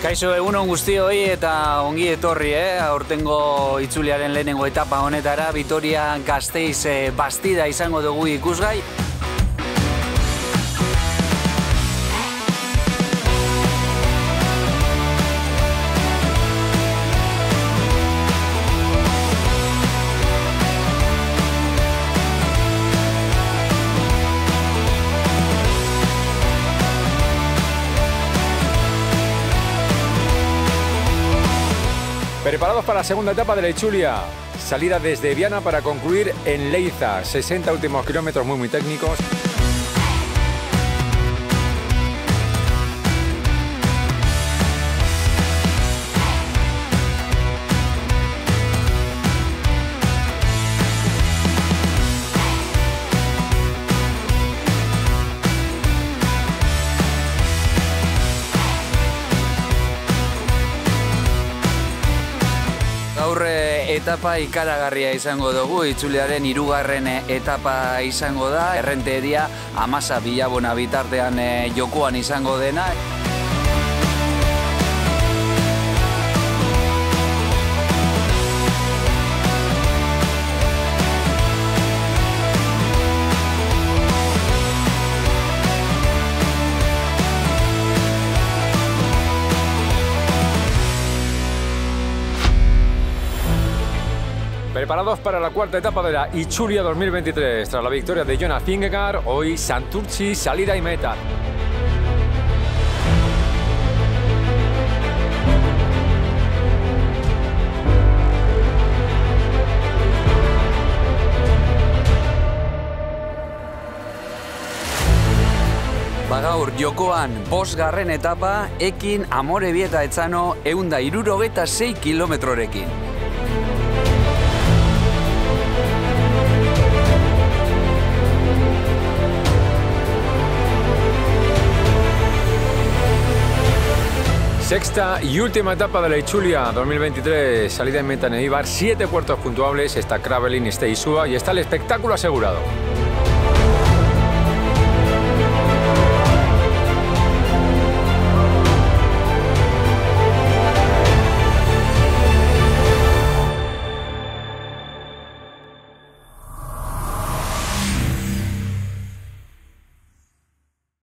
Kaixo, egunon guztioi eta ongi etorri, aurtengo itzuliaren lehenengo etapa honetara, Vitorian Kasteiz Bastida izango dugu ikusgai. Preparados para la segunda etapa de la Itzulia, salida desde Viana para concluir en Leiza, 60 últimos kilómetros muy técnicos. Etapa ikaragarria izango dugu, itzuliaren hirugarren etapa izango da, Errenteria, Amasa Bilabona bitartean jokoan izango dena. Preparados para la cuarta etapa de la Itzulia 2023. Tras la victoria de Jonas Vingegaard, hoy Santurtzi, salida y meta. Gaur jokoan, bosgarren etapa, Ekin, Amorebieta-Etxano, Eunda, Iruro eta 6 kilometrorekin. Sexta y última etapa de la Itzulia 2023, salida en meta en Eibar, 7 puertos puntuables, está Cravelin, está Isua y está el espectáculo asegurado.